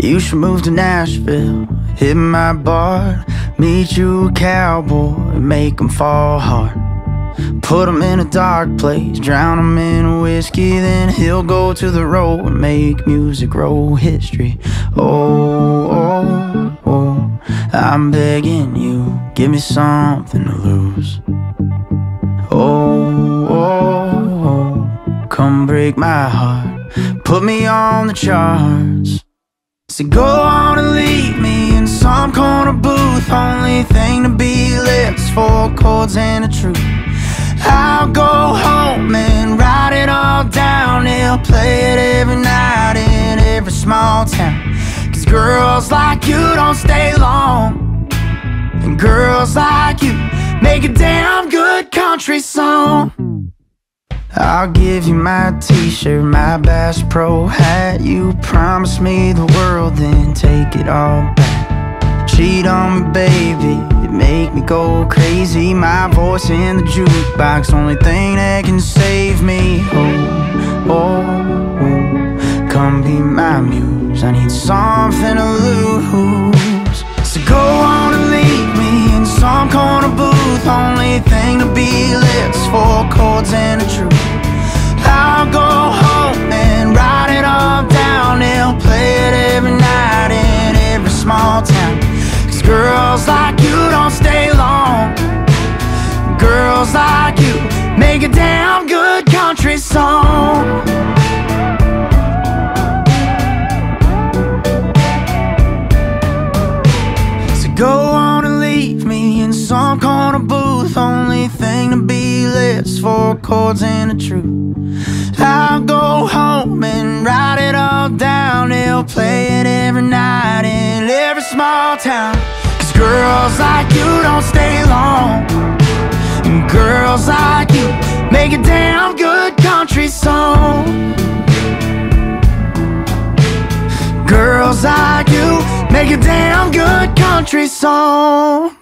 You should move to Nashville, hit my bar, meet you a cowboy, make him fall hard. Put him in a dark place, drown him in whiskey, then he'll go to the road and make Music Row history. Oh, oh, oh, I'm begging you, give me something to lose. Oh, oh, oh, come break my heart, put me on the charts. So go on and leave me in some corner booth, only thing to be lips, four chords and a truth. I'll go home and write it all down, they'll play it every night in every small town. Cause girls like you don't stay long, and girls like you make a damn good country song. I'll give you my t-shirt, my Bass Pro hat. You promise me the world, then take it all back. Cheat on me, baby, make me go crazy. My voice in the jukebox, only thing that can save me. Oh, oh, oh, come be my muse, I need something to lose. So go on and leave me in some corner booth, only thing to be lips, four chords and a truth. I'll go home and write it all down, they'll play it every night in every small town. Cause girls like you don't stay long, girls like you make a damn good country song. So go on and leave me in some corner booth, only thing to be lips, four chords and a truth. I'll go home and write it all down, they'll play it every night in every small town. Cause girls like you don't stay long, and girls like you make a damn good country song. Girls like you make a damn good country song.